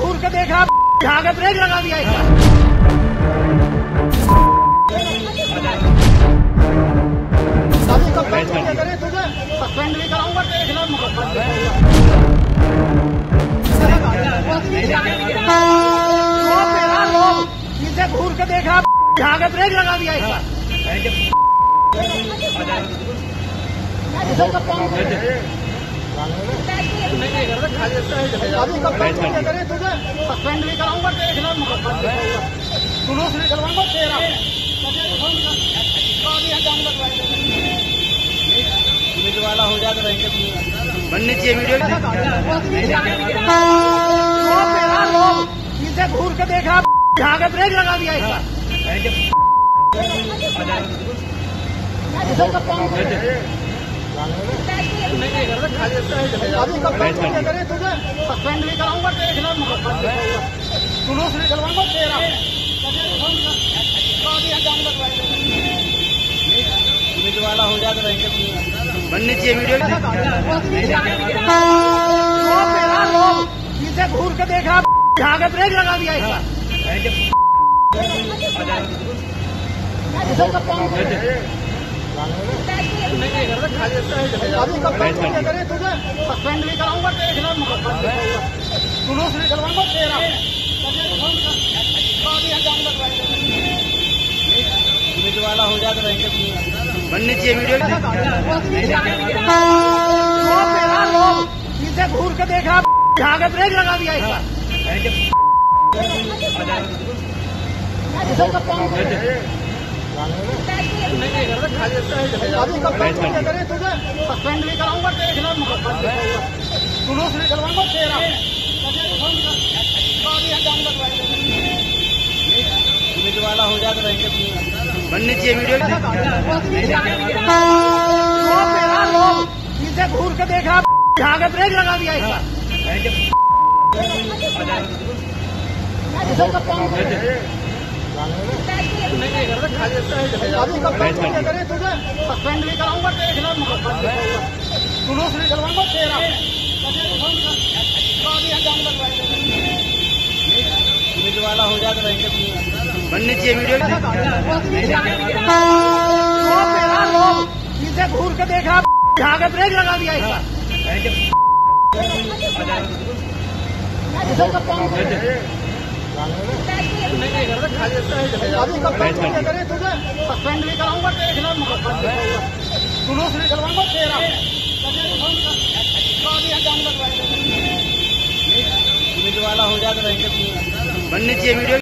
घूर के देखा, यहाँ के ब्रेक लगा दिया। तुझे सस्पेंड भी कराऊंगा, देखना मुकदमा। घूर के देखा, यहाँ के ब्रेक लगा दिया। सस्पेंड भी कराऊंगा, देखना मुकदमा। जुलूस निकलवाऊंगा तेरा। वाला हो जाता रहेंगे बनने चाहिए वीडियो। घूर के देखा, यहाँ के ब्रेक लगा दिया। तुझे सस्पेंड भी कराऊंगा, देखना मुकदमा। जुलूस निकलवाऊंगा तेरा। वाला हो जाता रहेंगे बनने चाहिए वीडियो। घूर के देखा, यहाँ के ब्रेक लगा दिया। तुझे सस्पेंड भी कराऊंगा, देखना मुकदमा। जुलूस निकलवाऊंगा तेरा। वाला हो जाता रहेंगे बनने चाहिए वीडियो। घूर के देखा, यहाँ के ब्रेक लगा दिया। तुझे सस्पेंड भी कराऊंगा, देखना मुकदमा। जुलूस निकलवाऊंगा तेरा। वाला हो जाता रहेंगे बनने चाहिए वीडियो। घूर के देखा, यहाँ के ब्रेक लगा दिया। तुझे सस्पेंड भी कराऊंगा, देखना मुकदमा। जुलूस निकलवाऊंगा तेरा। वाला हो जाता रहेंगे बनने चाहिए वीडियो। घूर के देखा, यहाँ के ब्रेक लगा दिया। तुझे सस्पेंड भी कराऊंगा, देखना मुकदमा। जुलूस निकलवाऊंगा तेरा। वाला हो जाता रहेंगे बनने चाहिए वीडियो।